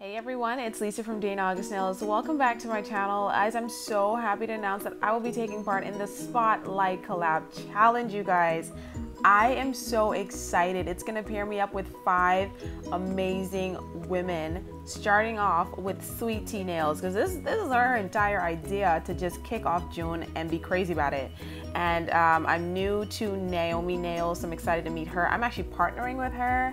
Hey everyone, it's Lisa from Dana August Nails. Welcome back to my channel. Guys, I'm so happy to announce that I will be taking part in the Spotlight Collab Challenge, you guys. I am so excited. It's gonna pair me up with 5 amazing women, starting off with Sweet Tea Nails, because this is our entire idea to just kick off June and be crazy about it. And I'm new to Naomi Nails, so I'm excited to meet her. I'm actually partnering with her.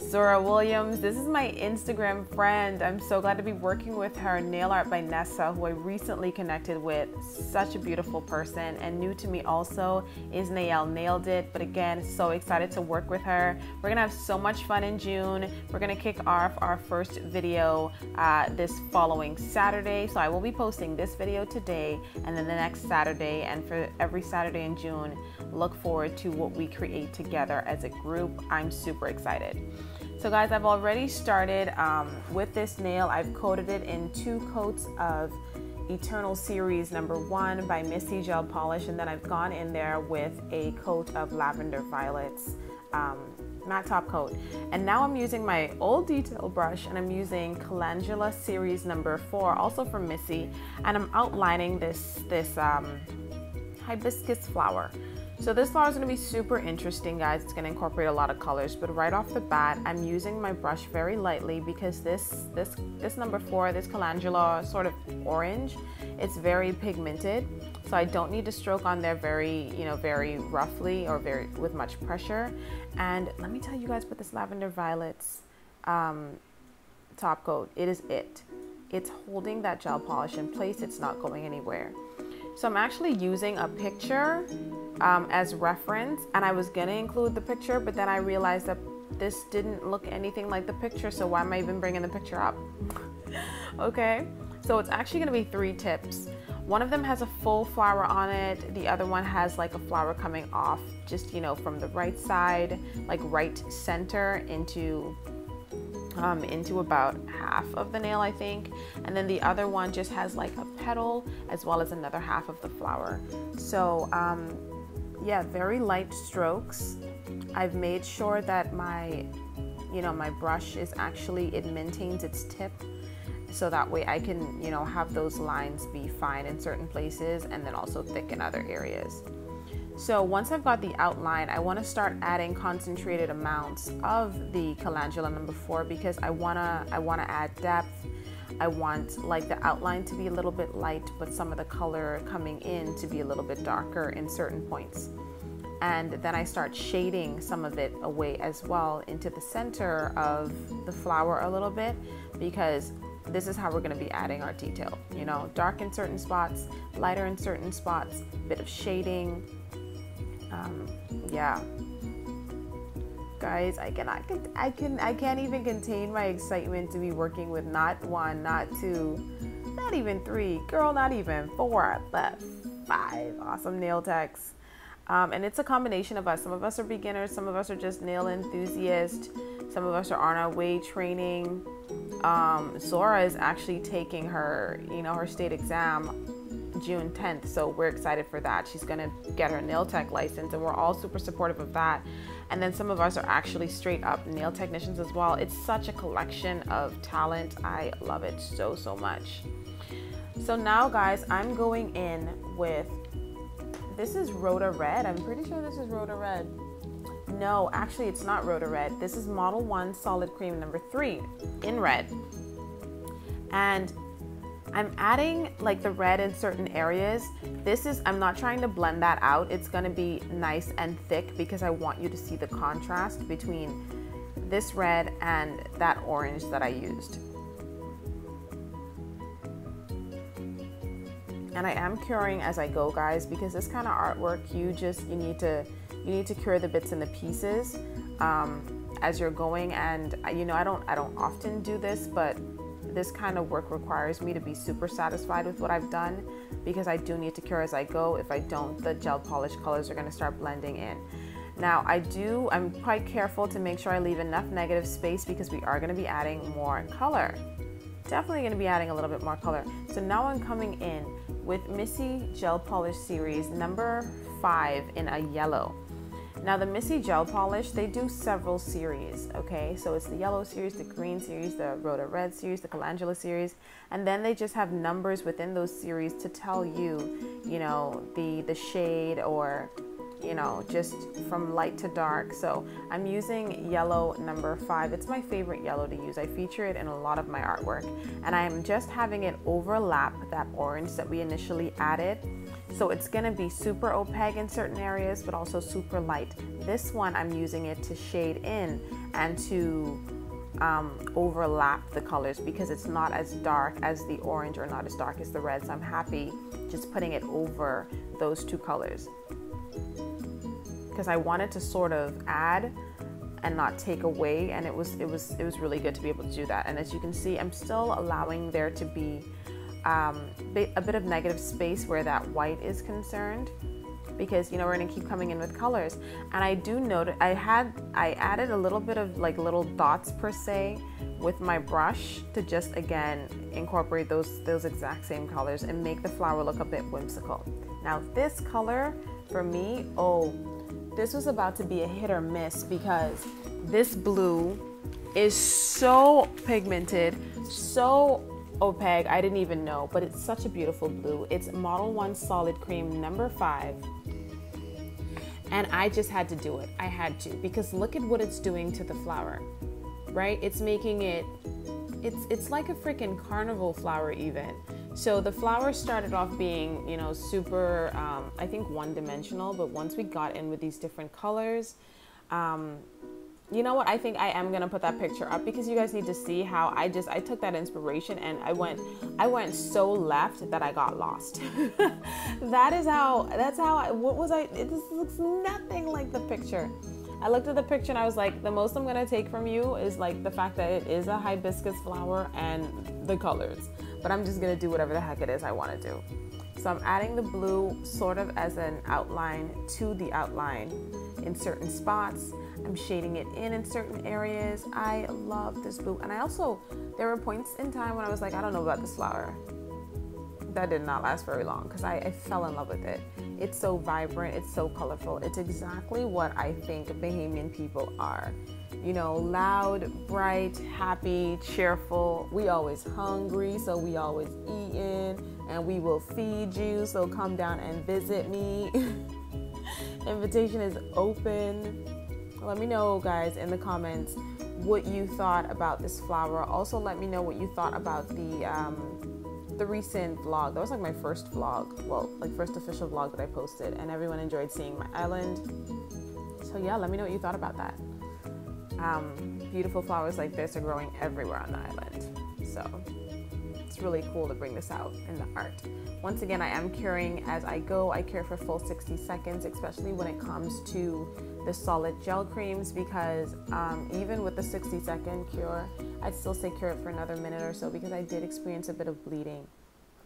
Zora Williams, this is my Instagram friend. I'm so glad to be working with her. Nail Art by Nessa, who I recently connected with. Such a beautiful person. And new to me also is Nael, Nailed It. But again, so excited to work with her. We're gonna have so much fun in June. We're gonna kick off our first video this following Saturday. So I will be posting this video today and then the next Saturday. And for every Saturday in June, look forward to what we create together as a group. I'm super excited. So guys, I've already started with this nail. I've coated it in 2 coats of Eternal Series #1 by MIZHSE Gel Polish, and then I've gone in there with a coat of Lavender Violets, matte top coat. And now I'm using my old detail brush, and I'm using Calendula Series #4, also from MIZHSE, and I'm outlining this hibiscus flower. So this flower is going to be super interesting, guys. It's going to incorporate a lot of colors, but right off the bat, I'm using my brush very lightly because this #4, this calendula, sort of orange, it's very pigmented. So I don't need to stroke on there very roughly or with much pressure. And let me tell you guys what this Lavender Violets top coat, it's holding that gel polish in place. It's not going anywhere. So I'm actually using a picture as reference, and I was gonna include the picture, but then I realized that this didn't look anything like the picture, so why am I even bringing the picture up? Okay, so it's actually gonna be 3 tips. One of them has a full flower on it, the other one has like a flower coming off, just from the right side, like right center into about half of the nail, I think, and then the other one just has like a petal as well as another half of the flower. So yeah, very light strokes. I've made sure that my my brush is actually, it maintains its tip, so that way I can have those lines be fine in certain places and then also thick in other areas. So once I've got the outline, I want to start adding concentrated amounts of the calendula #4 because I wanna add depth. I want like the outline to be a little bit light, but some of the color coming in to be a little bit darker in certain points. And then I start shading some of it away as well into the center of the flower a little bit, because this is how we're going to be adding our detail. Dark in certain spots, lighter in certain spots, a bit of shading. Yeah, guys, I can't even contain my excitement to be working with not 1, not 2, not even 3, girl, not even 4, but 5 awesome nail techs. And it's a combination of us. Some of us are beginners, some of us are just nail enthusiasts, some of us are on our way training. Zora is actually taking her her state exam June 10th, so we're excited for that. She's gonna get her nail tech license, and we're all super supportive of that. And then some of us are actually straight up nail technicians as well. It's such a collection of talent. I love it so much. So now, guys, I'm going in with, this is Rhoda Red. I'm pretty sure this is Rhoda Red. No, actually it's not Rhoda Red. This is Model 1 Solid Cream #3 in red. And I'm adding like the red in certain areas. I'm not trying to blend that out. It's gonna be nice and thick because I want you to see the contrast between this red and that orange that I used. And I am curing as I go, guys, because this kind of artwork, you need to cure the bits and the pieces as you're going. And I don't often do this, but this kind of work requires me to be super satisfied with what I've done, because I do need to cure as I go. If I don't, the gel polish colors are going to start blending in. Now I'm quite careful to make sure I leave enough negative space, because we are going to be adding more color. Definitely going to be adding a little bit more color. So now I'm coming in with MIZHSE Gel Polish Series #5 in a yellow. Now the MIZHSE Gel Polish, they do several series, okay? So it's the yellow series, the green series, the Rhoda Red series, the Calendula series, and then they just have numbers within those series to tell you, you know, the shade or, you know, just from light to dark. So I'm using yellow number 5. It's my favorite yellow to use. I feature it in a lot of my artwork, and I'm just having it overlap that orange that we initially added. So it's gonna be super opaque in certain areas, but also super light. This one I'm using it to shade in and to overlap the colors because it's not as dark as the orange or not as dark as the red. So I'm happy just putting it over those two colors, because I wanted to sort of add and not take away, and it was really good to be able to do that. And as you can see, I'm still allowing there to be a bit of negative space where that white is concerned, because you know we're going to keep coming in with colors. And I do note I added a little bit of like little dots per se with my brush to just again incorporate those exact same colors and make the flower look a bit whimsical. Now this color for me, oh, this was about to be a hit or miss, because this blue is so pigmented, so opaque, I didn't even know, but it's such a beautiful blue. It's Model 1 Solid Cream number 5, and I just had to do it. I had to, because look at what it's doing to the flower, right? It's making it, it's like a freaking carnival flower even. So the flower started off being, you know, super, I think one-dimensional, but once we got in with these different colors, you know what, I think I am going to put that picture up because you guys need to see how I took that inspiration and I went so left that I got lost. This looks nothing like the picture. I looked at the picture and I was like, the most I'm going to take from you is like the fact that it is a hibiscus flower and the colors. But I'm just gonna do whatever the heck it is I wanna do. So I'm adding the blue sort of as an outline to the outline in certain spots. I'm shading it in certain areas. I love this blue. And I also, there were points in time when I was like, I don't know about this flower. That did not last very long because I fell in love with it. It's so vibrant, it's so colorful. It's exactly what I think Bahamian people are. You know, loud, bright, happy, cheerful. We always hungry, so we always eatin', and we will feed you, so come down and visit me. Invitation is open. Let me know, guys, in the comments what you thought about this flower. Also, let me know what you thought about the recent vlog. That was like my first vlog, well, like first official vlog that I posted, and everyone enjoyed seeing my island. So yeah, let me know what you thought about that. Beautiful flowers like this are growing everywhere on the island, so it's really cool to bring this out in the art. Once again, I am curing as I go. I cure for full 60 seconds, especially when it comes to the solid gel creams, because even with the 60-second cure, I'd still say cure it for another minute or so because I did experience a bit of bleeding.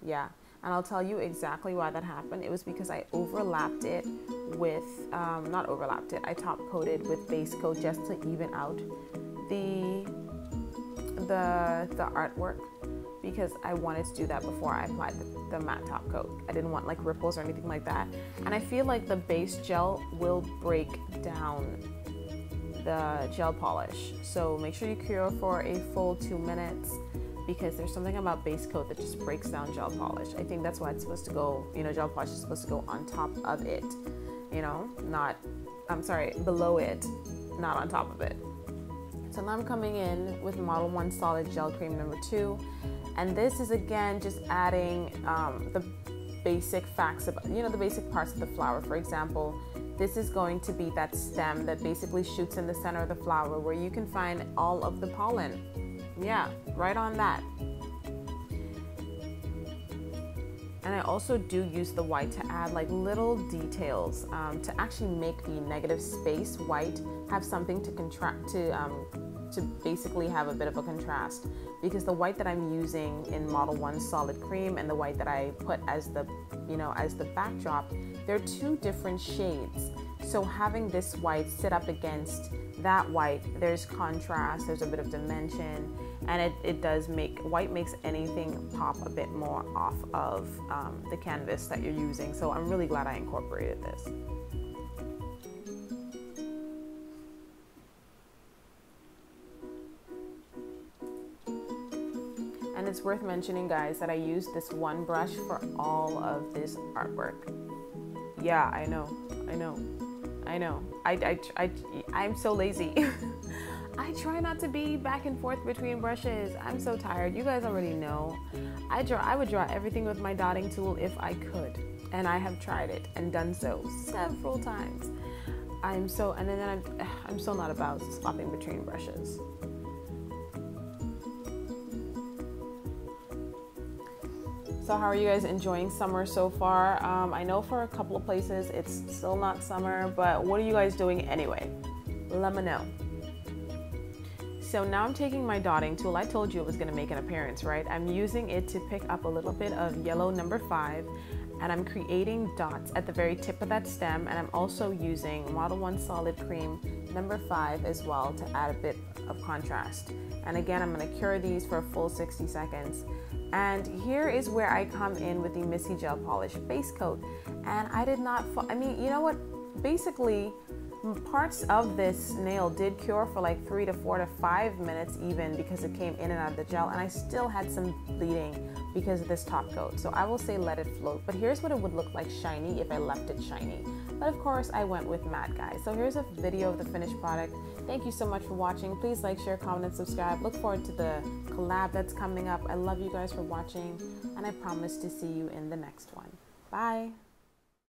Yeah, and I'll tell you exactly why that happened. It was because I overlapped it with, not overlapped it, I top coated with base coat just to even out the artwork, because I wanted to do that before I applied the matte top coat. I didn't want like ripples or anything like that. And I feel like the base gel will break down the gel polish. So make sure you cure for a full 2 minutes, because there's something about base coat that just breaks down gel polish. I think that's why it's supposed to go, you know, gel polish is supposed to go on top of it, you know, not, I'm sorry, below it, not on top of it. So now I'm coming in with Model 1 Solid Gel Cream number 2. And this is again just adding the basic facts about, you know, the basic parts of the flower. For example, this is going to be that stem that basically shoots in the center of the flower where you can find all of the pollen. Yeah, right on that. And I also do use the white to add like little details to actually make the negative space white have something to contract to basically have a bit of a contrast, because the white that I'm using in Model 1 Solid Cream and the white that I put as the, you know, as the backdrop, they're two different shades. So having this white sit up against that white, there's contrast, there's a bit of dimension, and it does make, white makes anything pop a bit more off of the canvas that you're using. So I'm really glad I incorporated this. And it's worth mentioning, guys, that I used this one brush for all of this artwork. Yeah, I know. I'm so lazy. I try not to be back and forth between brushes. I'm so tired. You guys already know. I would draw everything with my dotting tool if I could. And I have tried it and done so several times. I'm so not about swapping between brushes. So how are you guys enjoying summer so far? I know for a couple of places it's still not summer, but what are you guys doing anyway? Let me know. So now I'm taking my dotting tool. I told you it was gonna make an appearance, right? I'm using it to pick up a little bit of yellow number 5, and I'm creating dots at the very tip of that stem, and I'm also using Model 1 Solid Cream number 5 as well to add a bit of contrast. And again, I'm gonna cure these for a full 60 seconds. And here is where I come in with the MIZHSE Gel Polish Face Coat. And I did not, I mean, you know what? Basically, parts of this nail did cure for like 3 to 4 to 5 minutes even, because it came in and out of the gel, and I still had some bleeding because of this top coat. So I will say let it float, but here's what it would look like shiny if I left it shiny. But of course I went with matte, guys. So here's a video of the finished product. Thank you so much for watching. Please like, share, comment, and subscribe. Look forward to the collab that's coming up. I love you guys for watching, and I promise to see you in the next one. Bye.